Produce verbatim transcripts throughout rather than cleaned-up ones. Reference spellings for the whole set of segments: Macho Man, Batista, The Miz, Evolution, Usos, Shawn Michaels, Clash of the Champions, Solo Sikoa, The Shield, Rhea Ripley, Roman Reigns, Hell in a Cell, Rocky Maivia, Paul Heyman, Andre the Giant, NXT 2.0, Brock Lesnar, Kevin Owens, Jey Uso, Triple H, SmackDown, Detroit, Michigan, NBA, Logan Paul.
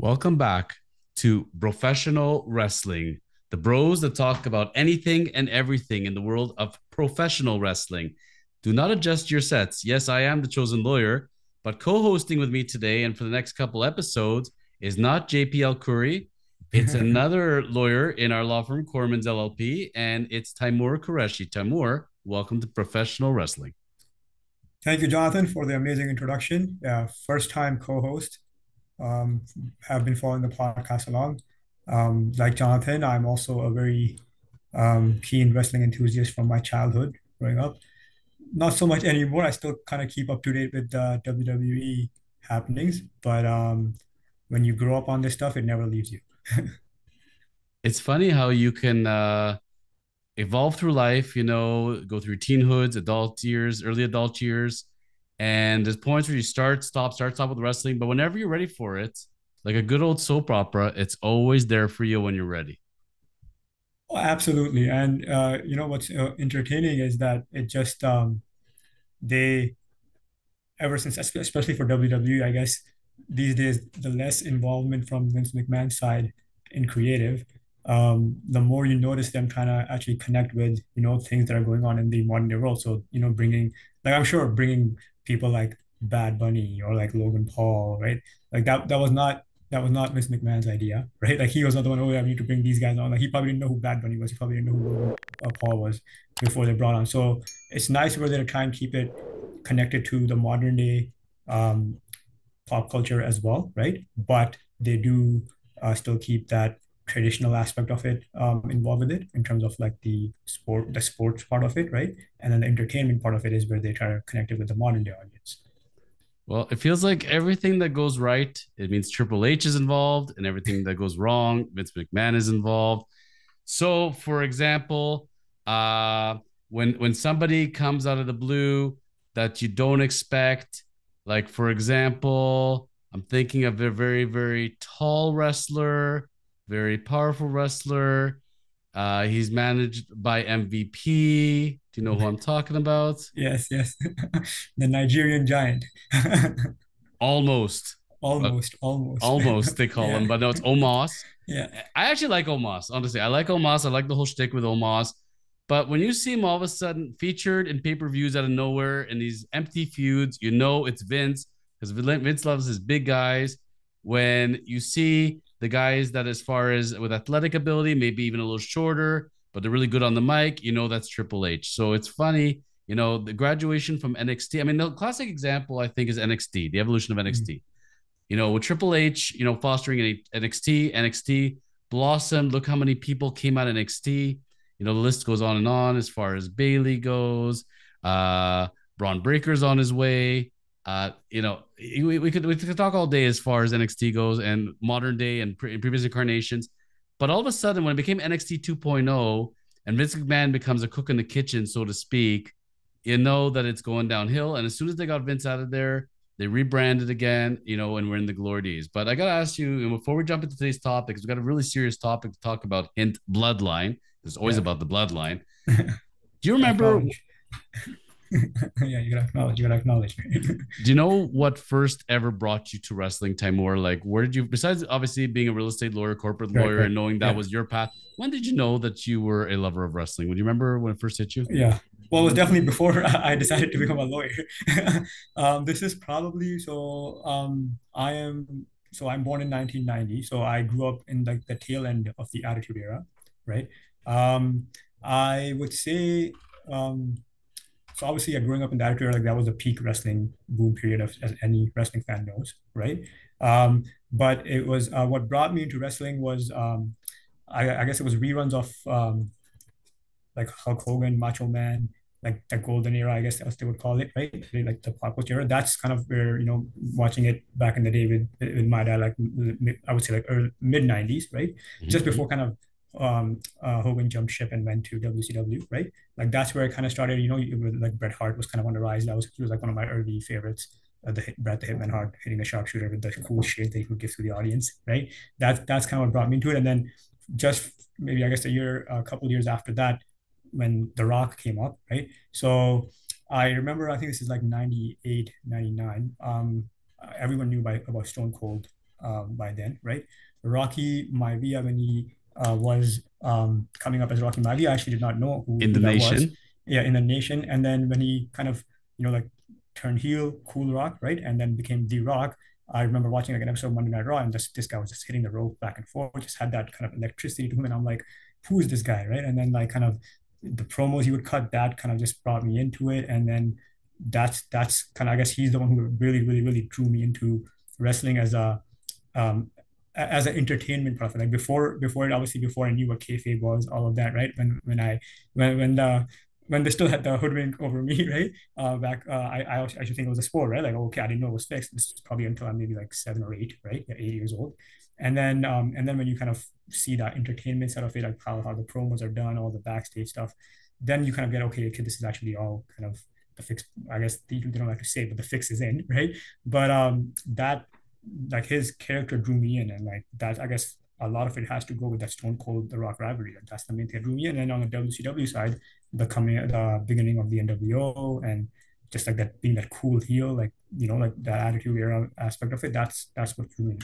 Welcome back to Professional Wrestling, the bros that talk about anything and everything in the world of professional wrestling. Do not adjust your sets. Yes, I am the chosen lawyer, but co-hosting with me today and for the next couple episodes is not J P L Khoury. It's another lawyer in our law firm, Corman's L L P, and it's Taimur Qureshi. Taimur, welcome to Professional Wrestling. Thank you, Jonathan, for the amazing introduction. Uh, first-time co-host. Um, have been following the podcast along. Um, like Jonathan, I'm also a very um, keen wrestling enthusiast from my childhood growing up. Not so much anymore. I still kind of keep up to date with uh, W W E happenings, but um, when you grow up on this stuff, it never leaves you. It's funny how you can uh, evolve through life, you know, go through teenhoods, adult years, early adult years. And there's points where you start, stop, start, stop with wrestling. But whenever you're ready for it, like a good old soap opera, it's always there for you when you're ready. Oh, absolutely. And, uh, you know, what's uh, entertaining is that it just, um, they, ever since, especially for W W E, I guess, these days, the less involvement from Vince McMahon's side in creative, um, the more you notice them trying to actually connect with, you know, things that are going on in the modern day world. So, you know, bringing, like I'm sure bringing people like Bad Bunny or like Logan Paul, right? Like that, that was not, that was not Vince McMahon's idea, right? Like he was not the one, oh, yeah, we need to bring these guys on. Like he probably didn't know who Bad Bunny was. He probably didn't know who Logan Paul was before they brought on. So it's nice where they're trying to keep it connected to the modern day um, pop culture as well, right? But they do uh, still keep that traditional aspect of it um, involved with it in terms of like the sport, the sports part of it, right? And then the entertainment part of it is where they try to connect it with the modern day audience. Well, it feels like everything that goes right, it means Triple H is involved, and everything that goes wrong, Vince McMahon is involved. So for example, uh, when, when somebody comes out of the blue that you don't expect, like for example, I'm thinking of a very, very tall wrestler, very powerful wrestler. Uh, he's managed by M V P. Do you know who I'm talking about? Yes, yes. The Nigerian giant. Almost. Almost, uh, almost. Almost, they call yeah. him, but no, it's Omos. Yeah. I actually like Omos, honestly. I like Omos. I like the whole shtick with Omos. But when you see him all of a sudden featured in pay-per-views out of nowhere in these empty feuds, you know it's Vince, because Vince loves his big guys. When you see the guys that as far as with athletic ability, maybe even a little shorter, but they're really good on the mic, you know, that's Triple H. So it's funny, you know, the graduation from N X T. I mean, the classic example, I think, is N X T, the evolution of N X T. Mm-hmm. You know, with Triple H, you know, fostering N X T, N X T blossomed. Look how many people came out of N X T. You know, the list goes on and on as far as Bayley goes. Uh, Braun Breaker's on his way. Uh, you know, we, we could we could talk all day as far as N X T goes and modern day and pre- previous incarnations. But all of a sudden, when it became N X T two point oh and Vince McMahon becomes a cook in the kitchen, so to speak, you know that it's going downhill. And as soon as they got Vince out of there, they rebranded again, you know, and we're in the glory days. But I got to ask you, and before we jump into today's topic, we've got a really serious topic to talk about, hint, bloodline. It's always yeah. about the bloodline. Do you remember... yeah, you gotta acknowledge. You gotta acknowledge. Do you know what first ever brought you to wrestling, Taimur? Like, where did you, besides obviously being a real estate lawyer, corporate right, lawyer, right. and knowing that yeah. was your path? When did you know that you were a lover of wrestling? Would you remember when it first hit you? Yeah, well, it was definitely before I decided to become a lawyer. um, this is probably so. Um, I am so I'm born in nineteen ninety, so I grew up in like the tail end of the Attitude Era, right? Um, I would say. Um, So obviously, yeah, growing up in that period, like that was the peak wrestling boom period, of, as any wrestling fan knows, right? Um, but it was uh, what brought me into wrestling was, um, I, I guess it was reruns of um, like Hulk Hogan, Macho Man, like the golden era, I guess as they would call it, right? Like the pop culture era. That's kind of where, you know, watching it back in the day with, with my dad, like I would say like early, mid nineties, right? Mm-hmm. Just before kind of um uh Hogan jumped ship and went to W C W, right? Like that's where it kind of started, you know. It was like Bret Hart was kind of on the rise. That was he was like one of my early favorites, uh, the hit, Bret the Hitman Hart hitting a sharpshooter with the cool shit that he would give to the audience, right? That's that's kind of what brought me into it. And then just maybe I guess a year a couple of years after that, when The Rock came up, right? So I remember I think this is like ninety-eight ninety-nine, um everyone knew by about Stone Cold um, by then, right? Rocky Maivia, when he uh, was um, coming up as Rocky Maivia, I actually did not know who in the that nation. Was. Yeah, in the nation. And then when he kind of, you know, like turned heel, Cool Rock, right? And then became The Rock. I remember watching like an episode of Monday Night Raw, and just this guy was just hitting the rope back and forth, just had that kind of electricity to him. And I'm like, who is this guy, right? And then like kind of the promos he would cut, that kind of just brought me into it. And then that's that's kind of, I guess he's the one who really, really, really drew me into wrestling as a um, as an entertainment product. Like before, before it, obviously before I knew what kayfabe was, all of that, right? When when I when when the when they still had the hoodwink over me, right? Uh, back, uh, I, I I should think it was a sport, right? Like, okay, I didn't know it was fixed. This is probably until I'm maybe like seven or eight, right? Yeah, eight years old. And then um, and then when you kind of see that entertainment side of it, like how, how the promos are done, all the backstage stuff, then you kind of get, okay, okay, this is actually all kind of the fix. I guess they don't like to say, but the fix is in, right? But um, that, like his character drew me in, and like that, I guess a lot of it has to go with that Stone Cold, The Rock rivalry. Like that's the main thing that drew me in. And on the W C W side, the coming, the beginning of the N W O, and just like that being that cool heel, like, you know, like that attitude era aspect of it. That's that's what drew me in.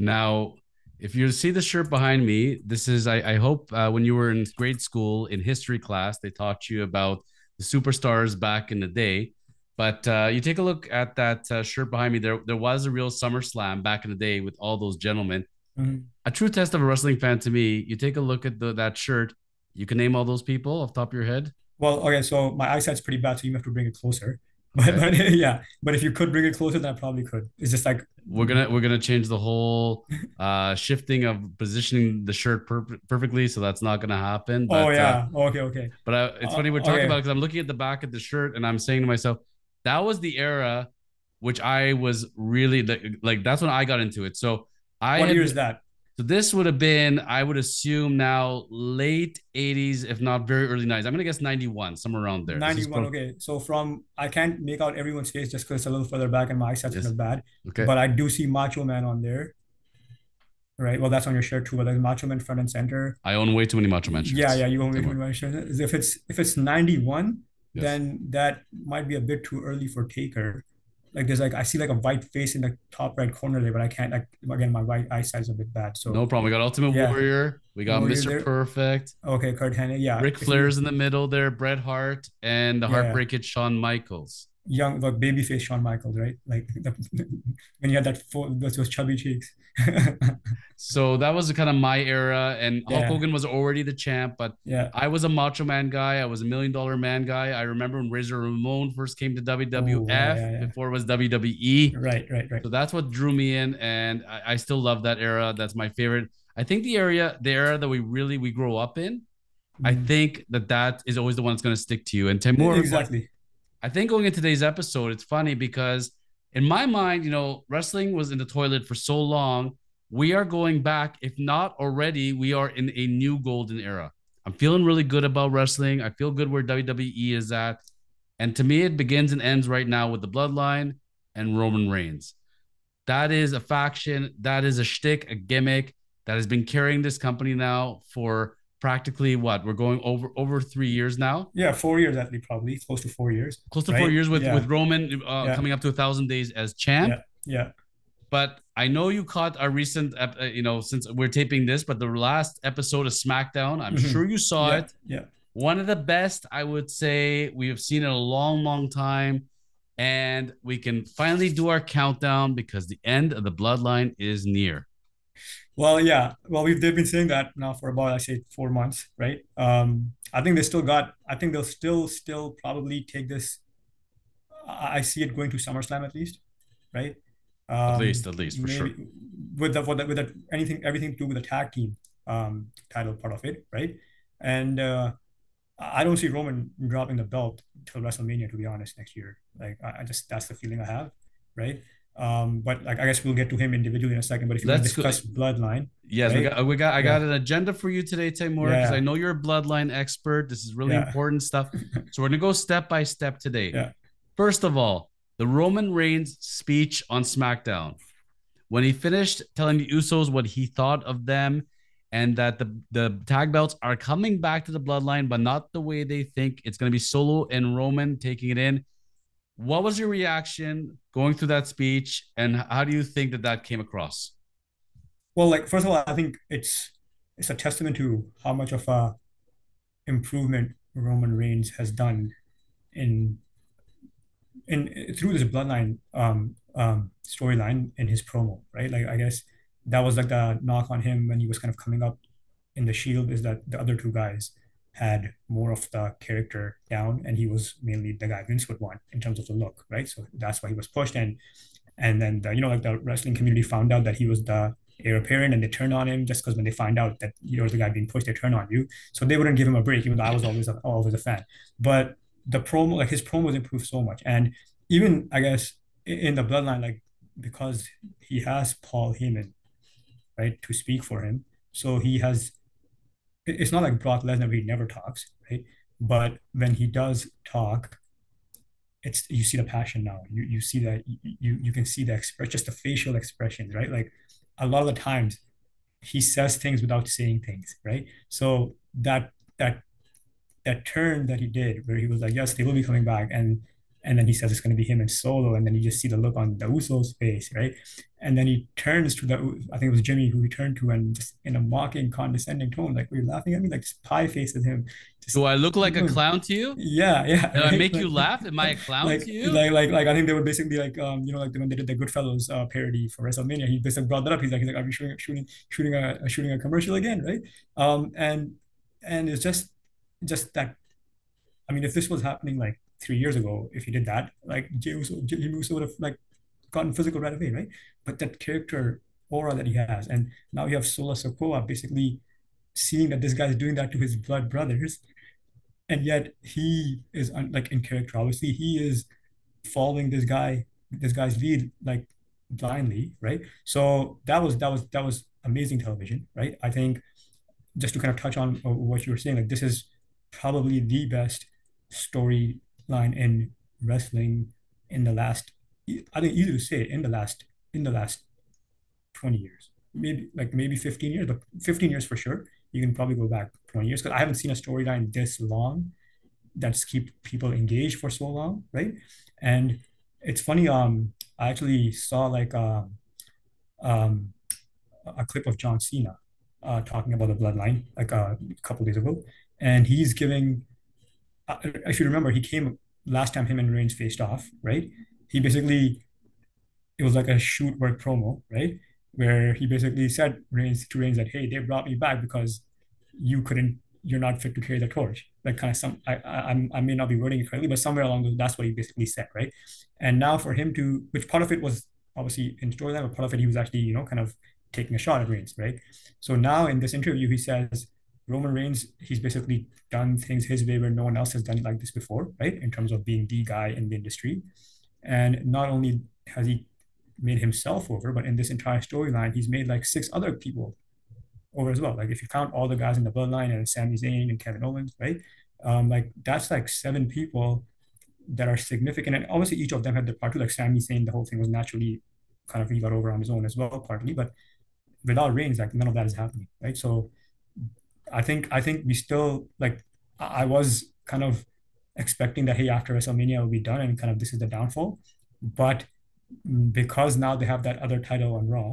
Now, if you see the shirt behind me, this is, I, I hope uh, when you were in grade school in history class, they taught you about the superstars back in the day. But uh, you take a look at that uh, shirt behind me. There, there was a real SummerSlam back in the day with all those gentlemen. Mm-hmm. A true test of a wrestling fan to me, you take a look at the, that shirt, you can name all those people off the top of your head? Well, okay, so my eyesight's pretty bad, so you have to bring it closer. But, okay. but yeah, but if you could bring it closer, then I probably could. It's just like... We're gonna we're gonna change the whole uh, shifting of positioning the shirt per perfectly, so that's not gonna happen. But, oh, yeah. Uh, okay, okay. But I, it's uh, funny we're talking okay. about because I'm looking at the back of the shirt and I'm saying to myself, that was the era which I was really... Like, that's when I got into it. So... I what year is that? So this would have been, I would assume now, late eighties, if not very early nineties. I'm going to guess ninety-one, somewhere around there. ninety-one, okay. So from, I can't make out everyone's face just because it's a little further back and my eyesight's yes. kind of bad. Okay. But I do see Macho Man on there. Right? Well, that's on your shirt too. But there's Macho Man front and center. I own way too many Macho Man shirts. Yeah, yeah, you own way too many Macho Man shirts. If it's, if it's ninety-one, yes. then that might be a bit too early for Taker. Like there's like I see like a white face in the top right corner there, but I can't like again my white eyesight is a bit bad. So no problem. We got Ultimate yeah. Warrior. We got Warrior Mister There. Perfect. Okay, Kurt Hennig. Yeah. Ric Flair's you... in the middle there. Bret Hart and the yeah. Heartbreak Kid Shawn Michaels. Young like babyface Shawn Michaels, right? Like the, when you had that full, those chubby cheeks. So that was kind of my era, and yeah. Hulk Hogan was already the champ, but yeah. I was a Macho Man guy. I was a Million Dollar Man guy. I remember when Razor Ramon first came to W W F Ooh, yeah, yeah. before it was W W E. Right, right, right. So that's what drew me in, and I, I still love that era. That's my favorite. I think the area, the era that we really we grow up in, mm-hmm. I think that that is always the one that's going to stick to you. And Taimur, exactly. I think going into today's episode, it's funny because in my mind, you know, wrestling was in the toilet for so long. We are going back. If not already, we are in a new golden era. I'm feeling really good about wrestling. I feel good where W W E is at. And to me, it begins and ends right now with the Bloodline and Roman Reigns. That is a faction. That is a shtick, a gimmick that has been carrying this company now for practically what we're going over over three years now. Yeah, four years actually, probably close to four years. Close to right? four years with yeah. with Roman uh, yeah. coming up to a thousand days as champ. Yeah. yeah. But I know you caught our recent, uh, you know, since we're taping this, but the last episode of SmackDown, I'm mm-hmm. sure you saw yeah. it. Yeah. One of the best, I would say, we have seen in a long, long time, and we can finally do our countdown because the end of the Bloodline is near. Well, yeah. Well, we've they've been saying that now for about, I say, four months, right? Um, I think they still got. I think they'll still, still probably take this. I, I see it going to SummerSlam at least, right? Um, at least, at least for sure. With the, with the, with the, anything, everything to do with the tag team um, title part of it, right? And uh, I don't see Roman dropping the belt till WrestleMania, to be honest, next year. Like, I, I just that's the feeling I have, right? Um, but like I guess we'll get to him individually in a second. But if you want to discuss Bloodline, yes, right? we got we got I got yeah. an agenda for you today, Taimur, because yeah. I know you're a Bloodline expert. This is really yeah. important stuff. So we're gonna go step by step today. Yeah. First of all, the Roman Reigns speech on SmackDown, when he finished telling the Usos what he thought of them, and that the the tag belts are coming back to the Bloodline, but not the way they think. It's gonna be Solo and Roman taking it in. What was your reaction going through that speech, and how do you think that that came across? Well, like, first of all, I think it's it's a testament to how much of a improvement Roman Reigns has done in in through this bloodline um, um, storyline in his promo, right? Like, I guess that was like the knock on him when he was kind of coming up in the Shield, is that the other two guys had more of the character down, and he was mainly the guy Vince would want in terms of the look, right? So that's why he was pushed. And and then, the, you know, like the wrestling community found out that he was the heir apparent, and they turned on him just because when they find out that you're the guy being pushed, they turn on you. So they wouldn't give him a break, even though I was always a, always a fan. But the promo, like his promos improved so much. And even, I guess, in the bloodline, like, because he has Paul Heyman, right, to speak for him. So he has, it's not like Brock Lesnar, he never talks, right? But when he does talk, it's, you see the passion now. You you see that, you you can see the express, just the facial expressions, right? Like a lot of the times he says things without saying things, right? So that that that turn that he did where he was like, yes, they will be coming back, and and then he says it's going to be him and Solo, and then you just see the look on the Usos' face, right? And then he turns to the, I think it was Jimmy who he turned to, and just in a mocking, condescending tone, like, "You're laughing at me," like just pie faces him. Just, do I look like a clown to you? Yeah, yeah. Do right? I make like, you laugh? Am I a clown like, to you? Like, like, like, I think they were basically like, um, you know, like when they did the Goodfellas uh, parody for WrestleMania, he basically brought that up. He's like, he's like, "Are we shooting, shooting, shooting a, shooting a commercial again?" Right? Um, and and it's just, just that. I mean, if this was happening like three years ago, if he did that, like Jey Uso, Jey Uso would have like gotten physical right away, right? But that character aura that he has, and now you have Solo Sikoa basically seeing that this guy is doing that to his blood brothers, and yet he is un- like in character. Obviously, he is following this guy, this guy's lead like blindly, right? So that was that was that was amazing television, right? I think just to kind of touch on what you were saying, like this is probably the best story line in wrestling in the last, I think easy to say in the last in the last twenty years, maybe like maybe fifteen years, but fifteen years for sure. You can probably go back twenty years, because I haven't seen a storyline this long that's keep people engaged for so long, right? And it's funny, um I actually saw like um um a clip of John Cena uh talking about the bloodline like uh, a couple days ago, and he's giving, if you remember, he came last time him and Reigns faced off, right? He basically, it was like a shoot work promo, right? Where he basically said Reigns to Reigns that, "Hey, they brought me back because you couldn't, you're not fit to carry the torch." Like kind of some, I I, I may not be wording it correctly, but somewhere along those, that's what he basically said, right? And now for him to, which part of it was obviously in storyline, but part of it he was actually, you know, kind of taking a shot at Reigns, right? So now in this interview, he says, Roman Reigns, he's basically done things his way where no one else has done it like this before, right? In terms of being the guy in the industry. And not only has he made himself over, but in this entire storyline, he's made like six other people over as well. Like if you count all the guys in the bloodline and Sami Zayn and Kevin Owens, right? Um, like that's like seven people that are significant. And obviously each of them had their part too. Like Sami Zayn, the whole thing was naturally kind of, he got over on his own as well, partly, but without Reigns, like none of that is happening, right? So I think I think we still, like, I was kind of expecting that, hey, after WrestleMania will be done and kind of this is the downfall. But because now they have that other title on Raw,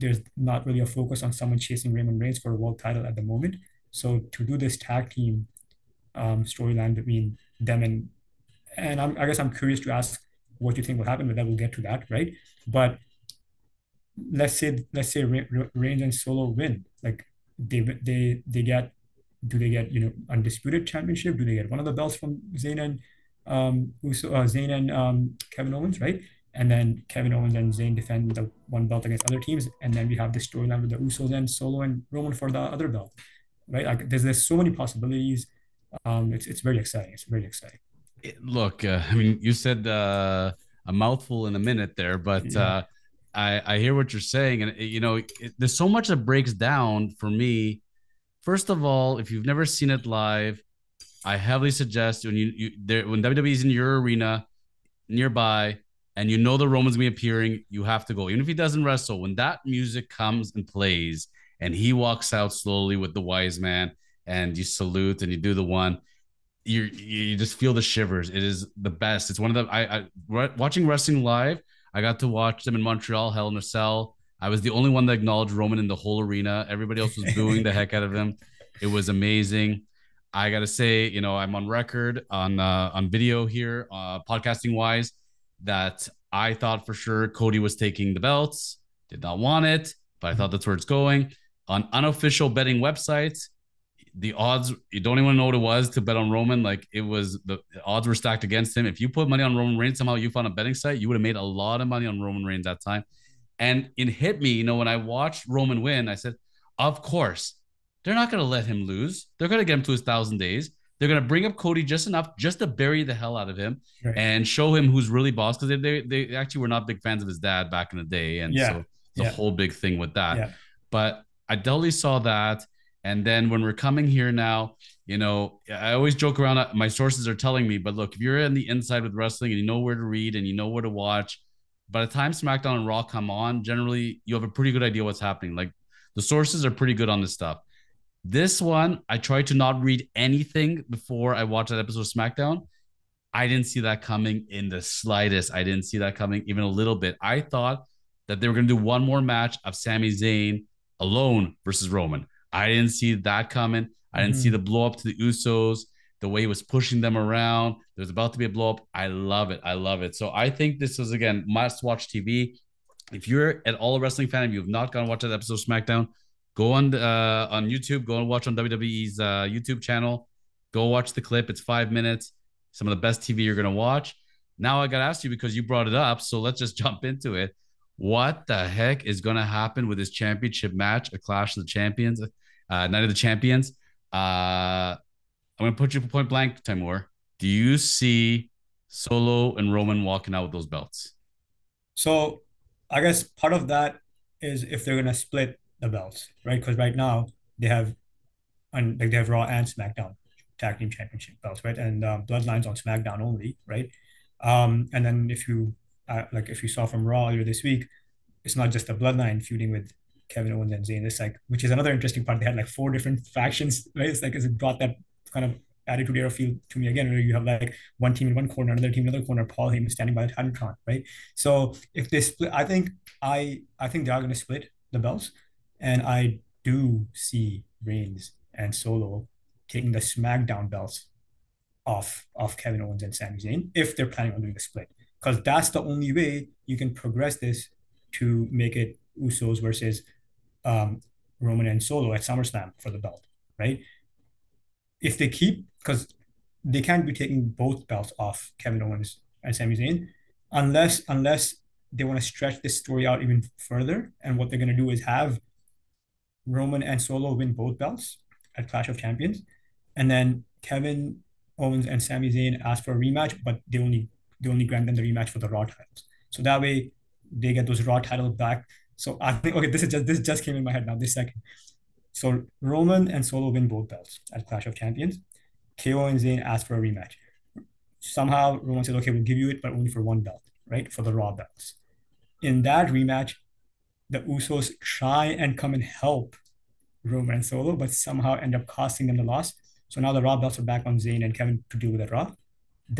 there's not really a focus on someone chasing Roman Reigns for a world title at the moment. So to do this tag team um, storyline between them, and and I'm, I guess I'm curious to ask what you think will happen, but that we'll get to that, right? But let's say let's say Re- Re- Reigns and Solo win, like. They they they get, do they get, you know, undisputed championship? Do they get one of the belts from Zayn and um Uso, uh, Zayn and um Kevin Owens, right? And then Kevin Owens and Zayn defend the one belt against other teams, and then we have the storyline with the Usos and Solo and Roman for the other belt, right? Like there's there's so many possibilities. Um, it's it's very exciting. It's very exciting. It, look, uh, I mean, you said uh, a mouthful in a minute there, but. Yeah. Uh, I, I hear what you're saying. And, you know, it, there's so much that breaks down for me. First of all, if you've never seen it live, I heavily suggest when, you, you, there, when W W E is in your arena nearby and you know the Roman's going to be appearing, you have to go. Even if he doesn't wrestle, when that music comes and plays and he walks out slowly with the wise man and you salute and you do the one, you you just feel the shivers. It is the best. It's one of the I, I re- watching wrestling live. I got to watch them in Montreal, Hell in a Cell. I was the only one that acknowledged Roman in the whole arena. Everybody else was booing the heck out of him. It was amazing. I got to say, you know, I'm on record on uh, on video here, uh, podcasting wise, that I thought for sure Cody was taking the belts. Did not want it, but I thought that's where it's going. On unofficial betting websites, the odds, you don't even know what it was to bet on Roman. Like, it was, the odds were stacked against him. If you put money on Roman Reigns, somehow you found a betting site, you would have made a lot of money on Roman Reigns that time. And it hit me, you know, when I watched Roman win, I said, of course, they're not going to let him lose. They're going to get him to his thousand days. They're going to bring up Cody just enough just to bury the hell out of him, right, and show him who's really boss. Because they, they they actually were not big fans of his dad back in the day. And yeah. so the yeah. whole big thing with that. Yeah. But I definitely saw that. And then when we're coming here now, you know, I always joke around. My sources are telling me, but look, if you're on the inside with wrestling and you know where to read and you know where to watch, by the time SmackDown and Raw come on, generally you have a pretty good idea what's happening. Like, the sources are pretty good on this stuff. This one, I tried to not read anything before I watched that episode of SmackDown. I didn't see that coming in the slightest. I didn't see that coming even a little bit. I thought that they were going to do one more match of Sami Zayn alone versus Roman. I didn't see that coming. I didn't mm-hmm. see the blow up to the Usos, the way he was pushing them around. There was about to be a blow up. I love it. I love it. So I think this is, again, must watch T V. If you're at all a wrestling fan and you have not gone and watched that episode of SmackDown, go on uh, on YouTube. Go and watch on W W E's uh, YouTube channel. Go watch the clip. It's five minutes. Some of the best T V you're going to watch. Now I got to ask you, because you brought it up, so let's just jump into it. What the heck is going to happen with this championship match, a Clash of the Champions, uh, Night of the Champions? Uh, I'm going to put you point blank, Taimur. Do you see Solo and Roman walking out with those belts? So I guess part of that is if they're going to split the belts, right? Because right now they have, and like they have Raw and SmackDown tag team championship belts, right? And uh, Bloodline's on SmackDown only, right? Um, and then if you Uh, like if you saw from Raw earlier this week, it's not just the Bloodline feuding with Kevin Owens and Zayn. It's like, which is another interesting part. They had like four different factions, right? It's like, it's brought that kind of attitude era feel to me again, where you have like one team in one corner, another team in another corner, Paul Heyman standing by the Titantron, right? So if they split, I think I I think they are going to split the belts, and I do see Reigns and Solo taking the SmackDown belts off off Kevin Owens and Sami Zayn if they're planning on doing the split. Because that's the only way you can progress this to make it Usos versus um, Roman and Solo at SummerSlam for the belt, right? If they keep, because they can't be taking both belts off Kevin Owens and Sami Zayn, unless unless they want to stretch this story out even further. And what they're going to do is have Roman and Solo win both belts at Clash of Champions, and then Kevin Owens and Sami Zayn ask for a rematch, but they only they only grant them the rematch for the Raw titles. So that way they get those Raw titles back. So I think, okay, this is just this just came in my head now, this second. So Roman and Solo win both belts at Clash of Champions. K O and Zayn ask for a rematch. Somehow Roman said, okay, we'll give you it, but only for one belt, right? For the Raw belts. In that rematch, the Usos try and come and help Roman and Solo, but somehow end up costing them the loss. So now the Raw belts are back on Zayn and Kevin to deal with the Raw.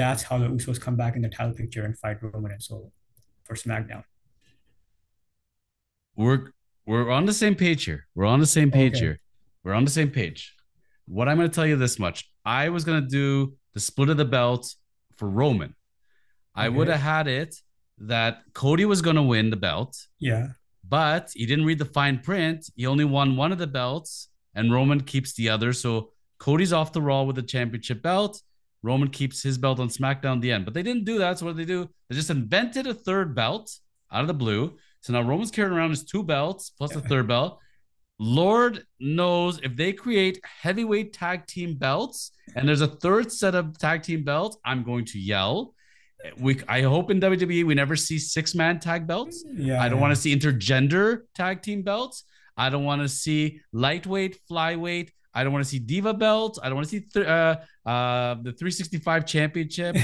That's how the Usos come back in the title picture and fight Roman and Solo for SmackDown. We're we're on the same page here. We're on the same page okay. here. We're on the same page. What I'm going to tell you this much. I was going to do the split of the belt for Roman. Okay. I would have had it that Cody was going to win the belt. Yeah. But he didn't read the fine print. He only won one of the belts, and Roman keeps the other. So Cody's off the Raw with the championship belt. Roman keeps his belt on SmackDown at the end. But they didn't do that. So what did they do? They just invented a third belt out of the blue. So now Roman's carrying around his two belts plus a third belt. Lord knows if they create heavyweight tag team belts and there's a third set of tag team belts, I'm going to yell. We, I hope in W W E we never see six-man tag belts. Yeah, I don't want to see intergender tag team belts. I don't want to see lightweight, flyweight. I don't want to see diva belts. I don't want to see th- uh, uh, the three sixty-five championship.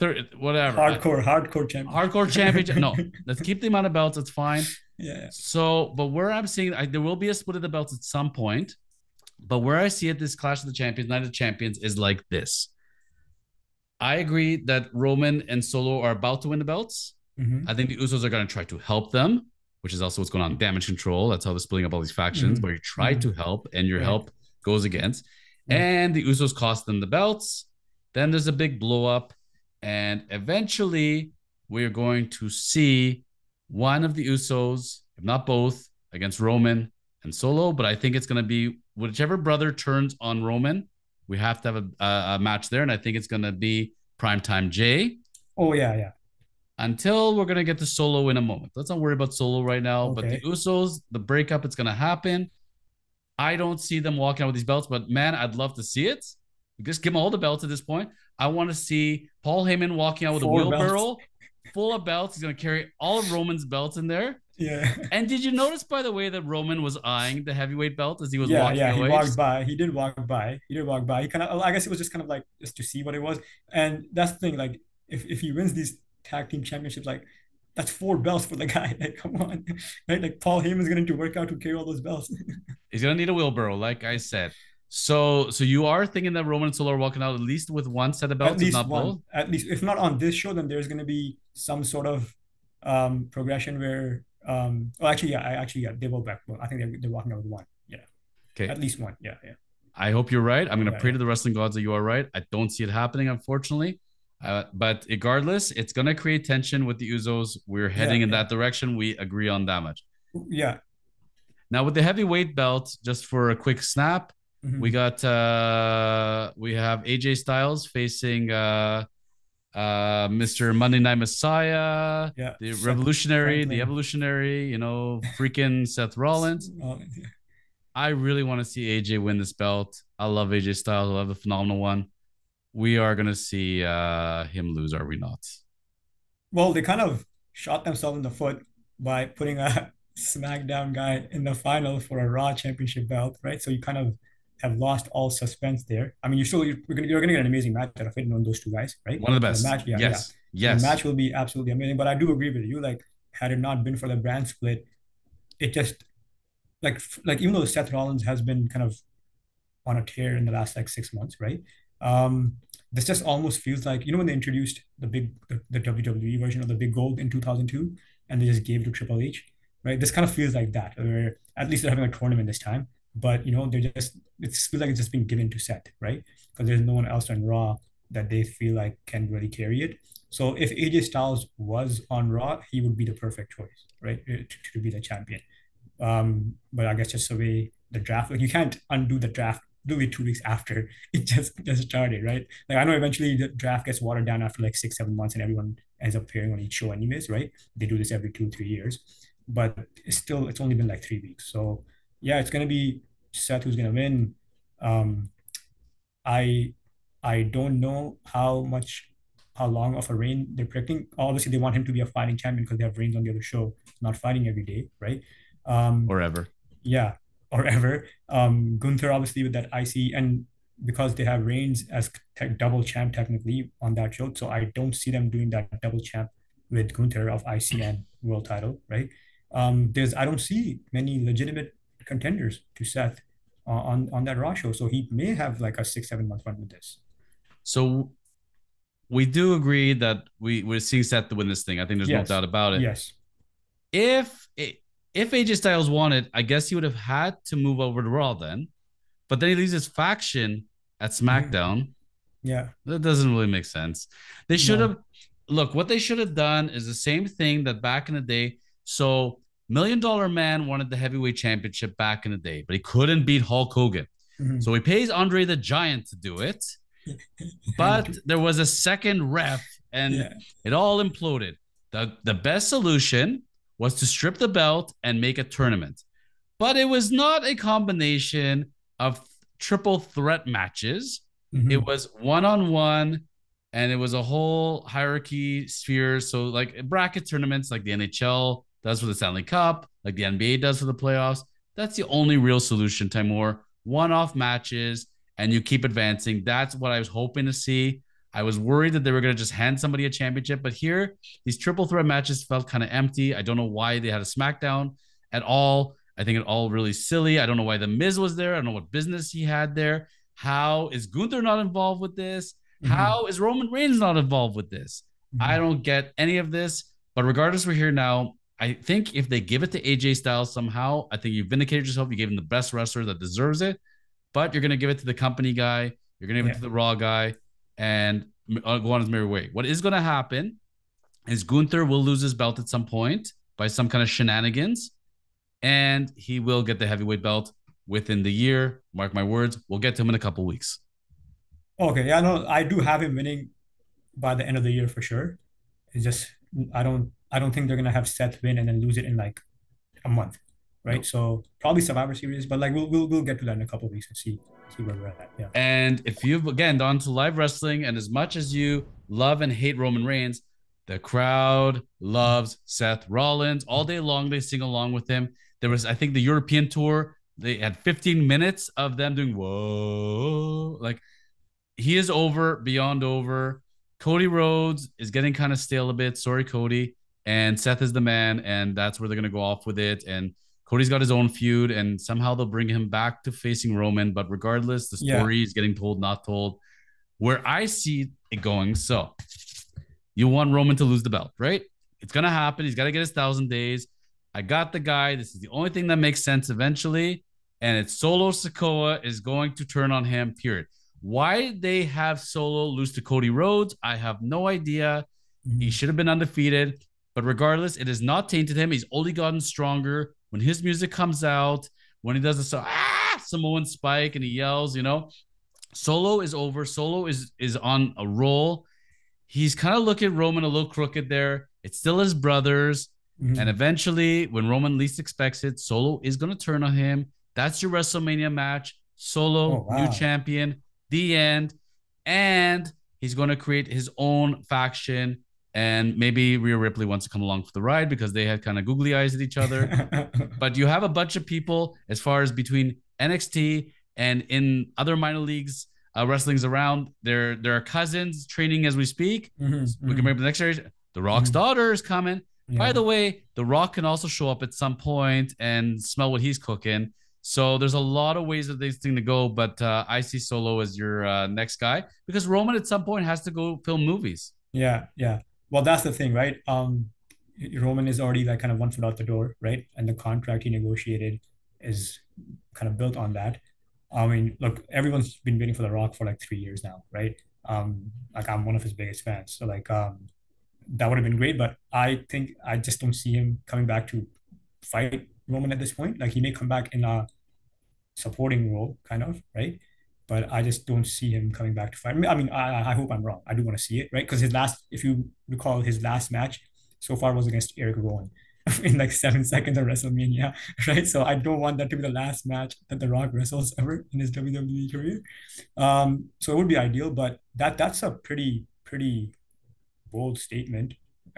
Third, whatever. Hardcore, I, hardcore championship. Hardcore championship. No, let's keep the amount of belts. It's fine. Yeah. So, but where I'm seeing, I, there will be a split of the belts at some point. But where I see it, this Clash of the Champions, Night of the Champions, is like this. I agree that Roman and Solo are about to win the belts. Mm-hmm. I think the Usos are going to try to help them, which is also what's going on. Damage Control. That's how they're splitting up all these factions, mm-hmm. where you try mm-hmm. to help and your right. help goes against. Mm-hmm. And the Usos cost them the belts. Then there's a big blow up. And eventually we're going to see one of the Usos, if not both, against Roman and Solo. But I think it's going to be whichever brother turns on Roman. We have to have a, a, a match there. And I think it's going to be Primetime Jay. Oh, yeah, yeah. Until we're going to get to Solo in a moment. Let's not worry about Solo right now. Okay. But the Usos, the breakup, it's going to happen. I don't see them walking out with these belts. But, man, I'd love to see it. Just give them all the belts at this point. I want to see Paul Heyman walking out with Four a wheelbarrow full of belts. He's going to carry all of Roman's belts in there. Yeah. And did you notice, by the way, that Roman was eyeing the heavyweight belt as he was yeah, walking yeah, away? Yeah, he walked by. He did walk by. He did walk by. He kind of, I guess it was just kind of like, just to see what it was. And that's the thing, like, if, if he wins these tag team championships, like, that's four belts for the guy. Like, come on. Right? Like, Paul Heyman's going to work out to carry all those belts. He's going to need a wheelbarrow, like I said. So, so you are thinking that Roman and Solo are walking out at least with one set of belts? At least not one. Both? At least, if not on this show, then there's going to be some sort of um, progression where... Um, well, actually, yeah, I actually, yeah, they will back. Well, I think they're, they're walking out with one. Yeah. Okay. At least one. Yeah. Yeah. I hope you're right. I'm going to yeah, pray yeah. to the wrestling gods that you are right. I don't see it happening, unfortunately. Uh, but regardless, it's going to create tension with the Usos. We're heading yeah, in yeah. that direction. We agree on that much. Yeah. Now with the heavyweight belt, just for a quick snap, mm-hmm. we got, uh, we have A J Styles facing, uh, Uh, Mister Monday Night Messiah, yeah. the Seth Revolutionary, Franklin. the Evolutionary, you know, freaking Seth Rollins. Oh, yeah. I really want to see A J win this belt. I love A J Styles. I love the phenomenal one. We are going to see uh, him lose, are we not? Well, they kind of shot themselves in the foot by putting a SmackDown guy in the final for a Raw championship belt, right? So you kind of have lost all suspense there. I mean, you're still you're gonna you're gonna get an amazing match out of it on those two guys, right? One of the best. The match, yeah, yes, yeah. yes. The match will be absolutely amazing. But I do agree with you. Like, had it not been for the brand split, it just like like even though Seth Rollins has been kind of on a tear in the last like six months, right? Um, this just almost feels like, you know, when they introduced the big the, the W W E version of the Big Gold in two thousand two, and they just gave it to Triple H, right? This kind of feels like that, or at least they're having a tournament this time. But, you know, they're just, it feels like it's just been given to Seth, right? Because there's no one else on Raw that they feel like can really carry it. So if A J Styles was on Raw, he would be the perfect choice, right? To, to be the champion. Um, but I guess just the way the draft, like you can't undo the draft, do it two weeks after it just, just started, right? Like, I know eventually the draft gets watered down after like six, seven months and everyone ends up appearing on each show anyways, right? They do this every two, three years. But it's still, it's only been like three weeks. So yeah, it's going to be Seth who's going to win. Um, I I don't know how much, how long of a reign they're predicting. Obviously, they want him to be a fighting champion because they have reigns on the other show, not fighting every day, right? Um, or ever. Yeah, or ever. Um, Gunther, obviously, with that I C, and because they have reigns as tech, double champ technically on that show, so I don't see them doing that double champ with Gunther of I C and world title, right? Um, there's I don't see many legitimate contenders to Seth uh, on on that Raw show, so he may have like a six seven month run with this. So we do agree that we we're seeing Seth to win this thing. I think there's yes. no doubt about it. Yes. If if A J Styles wanted, I guess he would have had to move over to Raw then, but then he leaves his faction at SmackDown. Yeah, that doesn't really make sense. They should no. have look what they should have done is the same thing that back in the day. So. Million Dollar Man wanted the heavyweight championship back in the day, but he couldn't beat Hulk Hogan. Mm-hmm. So he pays Andre the Giant to do it, but there was a second ref and yeah. it all imploded. The, the best solution was to strip the belt and make a tournament, but it was not a combination of th- triple threat matches. Mm-hmm. It was one-on-one and it was a whole hierarchy sphere. So like bracket tournaments, like the N H L does for the Stanley Cup, like the N B A does for the playoffs. That's the only real solution, Taimur. One-off matches, and you keep advancing. That's what I was hoping to see. I was worried that they were going to just hand somebody a championship, but here, these triple threat matches felt kind of empty. I don't know why they had a SmackDown at all. I think it all really silly. I don't know why The Miz was there. I don't know what business he had there. How is Gunther not involved with this? Mm-hmm. How is Roman Reigns not involved with this? Mm-hmm. I don't get any of this. But regardless, we're here now. I think if they give it to A J Styles somehow, I think you vindicated yourself. You gave him the best wrestler that deserves it. But you're going to give it to the company guy. You're going to give yeah. it to the Raw guy. And I'll go on his merry way. What is going to happen is Gunther will lose his belt at some point by some kind of shenanigans. And he will get the heavyweight belt within the year. Mark my words. We'll get to him in a couple of weeks. Okay. Yeah, no, I do have him winning by the end of the year for sure. It's just, I don't, I don't think they're going to have Seth win and then lose it in like a month. Right. So probably Survivor Series, but like we'll, we'll, we'll get to that in a couple of weeks and see, see where we're at. Yeah. And if you've again gone to live wrestling, and as much as you love and hate Roman Reigns, the crowd loves Seth Rollins all day long. They sing along with him. There was, I think, the European tour. They had fifteen minutes of them doing, whoa, like he is over, beyond over. Cody Rhodes is getting kind of stale a bit. Sorry, Cody. And Seth is the man. And that's where they're going to go off with it. And Cody's got his own feud, and somehow they'll bring him back to facing Roman. But regardless, the story yeah. is getting told, not told, where I see it going. So you want Roman to lose the belt, right? It's going to happen. He's got to get his thousand days. I got the guy. This is the only thing that makes sense eventually. And it's Solo Sikoa is going to turn on him, period. Why they have Solo lose to Cody Rhodes, I have no idea. Mm-hmm. He should have been undefeated. But regardless, it has not tainted him. He's only gotten stronger. When his music comes out, when he does the ah, Samoan spike and he yells, you know, Solo is over. Solo is, is on a roll. He's kind of looking at Roman a little crooked there. It's still his brothers. Mm-hmm. And eventually, when Roman least expects it, Solo is going to turn on him. That's your WrestleMania match. Solo, oh, wow. new champion, the end. And he's going to create his own faction. And maybe Rhea Ripley wants to come along for the ride because they had kind of googly eyes at each other. But you have a bunch of people as far as between N X T and in other minor leagues, uh, wrestling's around. There, there are cousins training as we speak. Mm-hmm, we mm-hmm. can bring up the next series. The Rock's mm-hmm. daughter is coming. Yeah. By the way, The Rock can also show up at some point and smell what he's cooking. So there's a lot of ways of this thing to go, but uh, I see Solo as your uh, next guy because Roman at some point has to go film movies. Yeah, yeah. Well, that's the thing, right? Um, Roman is already like kind of one foot out the door, right? And the contract he negotiated is kind of built on that. I mean, look, everyone's been waiting for The Rock for like three years now, right? Um, like I'm one of his biggest fans, so like. Um, That would have been great, but I think I just don't see him coming back to fight Roman at this point. Like he may come back in a supporting role, kind of, right? But I just don't see him coming back to fight. I mean, I, mean, I, I hope I'm wrong. I do want to see it, right? Because his last, if you recall, his last match so far was against Eric Rowan in like seven seconds of WrestleMania, right? So I don't want that to be the last match that The Rock wrestles ever in his W W E career. Um, so it would be ideal, but that that's a pretty, pretty... bold statement,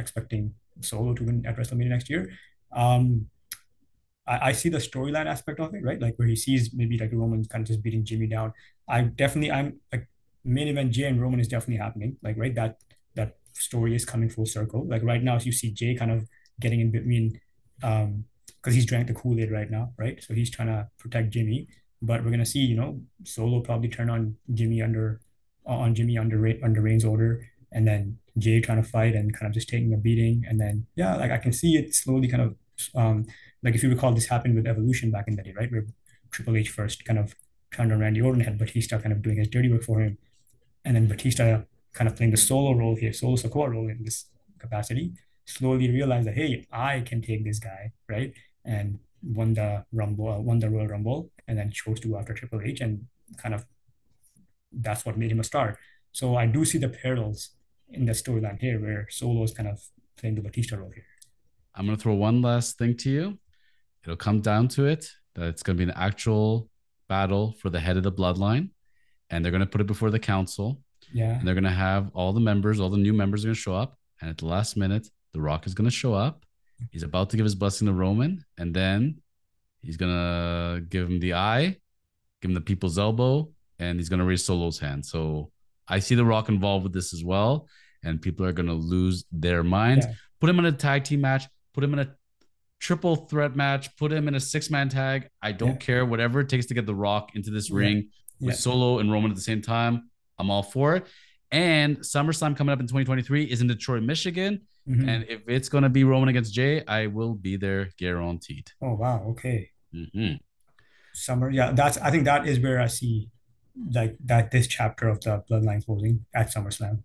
expecting Solo to win at WrestleMania next year. Um, I, I see the storyline aspect of it, right? Like where he sees maybe like Roman kind of just beating Jimmy down. I definitely, I'm like main event Jey and Roman is definitely happening. Like, right, that that story is coming full circle. Like right now, you see Jey kind of getting in between um, because he's drank the Kool-Aid right now, right? So he's trying to protect Jimmy, but we're gonna see, you know, Solo probably turn on Jimmy under on Jimmy under under Reigns' order, and then Jey trying to fight and kind of just taking a beating. And then, yeah, like I can see it slowly kind of, um, like if you recall, this happened with Evolution back in the day, right? Where Triple H first kind of turned on Randy Orton, had Batista kind of doing his dirty work for him. And then Batista kind of playing the solo role here, Solo Sikoa role in this capacity, slowly realized that, hey, I can take this guy, right? And won the Rumble, uh, won the Royal Rumble, and then chose to go after Triple H. And kind of that's what made him a star. So I do see the parallels in the storyline here where Solo is kind of playing the Batista role here. I'm going to throw one last thing to you. It'll come down to it, that it's going to be an actual battle for the head of the bloodline, and they're going to put it before the council. Yeah. And they're going to have all the members, all the new members are going to show up. And at the last minute, The Rock is going to show up. He's about to give his blessing to Roman. And then he's going to give him the eye, give him the people's elbow, and he's going to raise Solo's hand. So I see The Rock involved with this as well, and people are going to lose their minds. Yeah. Put him in a tag team match. Put him in a triple threat match, put him in a six-man tag. I don't yeah. care. Whatever it takes to get The Rock into this yeah. ring with yeah. Solo and Roman at the same time, I'm all for it. And SummerSlam coming up in twenty twenty-three is in Detroit, Michigan. Mm-hmm. And if it's going to be Roman against Jey, I will be there guaranteed. Oh, wow. Okay. Mm-hmm. Summer. Yeah, that's, I think that is where I see like that this chapter of the Bloodline closing at SummerSlam,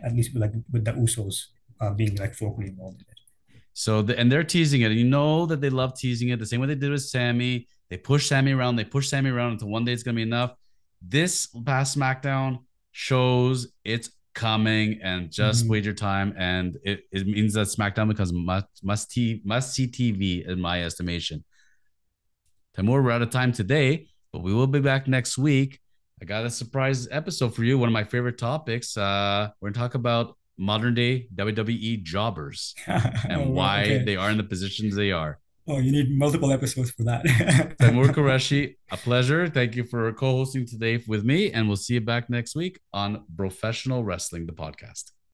at least with, like with the Usos uh, being like vocally involved in it. So, the, and they're teasing it. And you know that they love teasing it the same way they did with Sami. They push Sami around. They push Sami around until one day it's going to be enough. This past SmackDown shows it's coming, and just mm-hmm. wait your time. And it, it means that SmackDown becomes must, must, t- must see T V in my estimation. Taimur, we're out of time today, but we will be back next week. I got a surprise episode for you. One of my favorite topics. Uh, we're going to talk about modern day W W E jobbers and oh, why okay. they are in the positions they are. Oh, you need multiple episodes for that. Taimur Qureshi, a pleasure. Thank you for co-hosting today with me, and we'll see you back next week on Professional Wrestling, the podcast.